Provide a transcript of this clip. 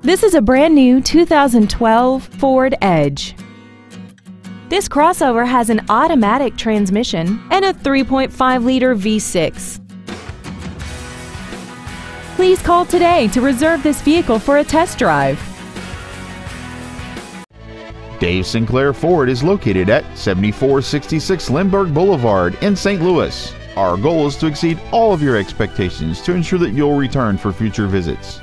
This is a brand new 2012 Ford Edge. This crossover has an automatic transmission and a 3.5-liter V6. Please call today to reserve this vehicle for a test drive. Dave Sinclair Ford is located at 7466 Lindbergh Boulevard in St. Louis. Our goal is to exceed all of your expectations to ensure that you'll return for future visits.